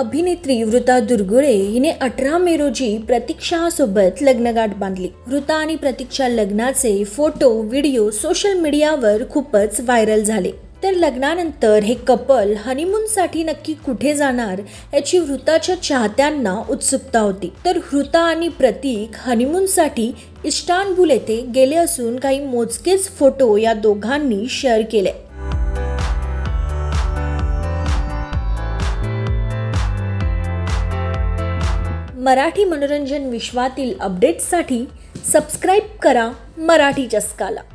अभिनेत्री हृता दुर्गुळे हिने 18 मे रोजी प्रतीक शाहसोबत लग्नगाठ बांधली। हृता आणि प्रतीकच्या लग्नाचे फोटो व्हिडिओ सोशल मीडियावर खूपच व्हायरल झाले। तर लग्नानंतर हे कपल हनीमूनसाठी नक्की कुठे जाणार याची हृताच्या चाहत्यांना उत्सुकता होती। तर हृता आणि प्रतीक हनीमूनसाठी इस्तान्बुल येथे गेले असून काही मोजकेच फोटो या दोघांनी शेअर केले। मराठी मनोरंजन विश्वातील अपडेट्ससाठी सबस्क्राइब करा मराठी चस्काला।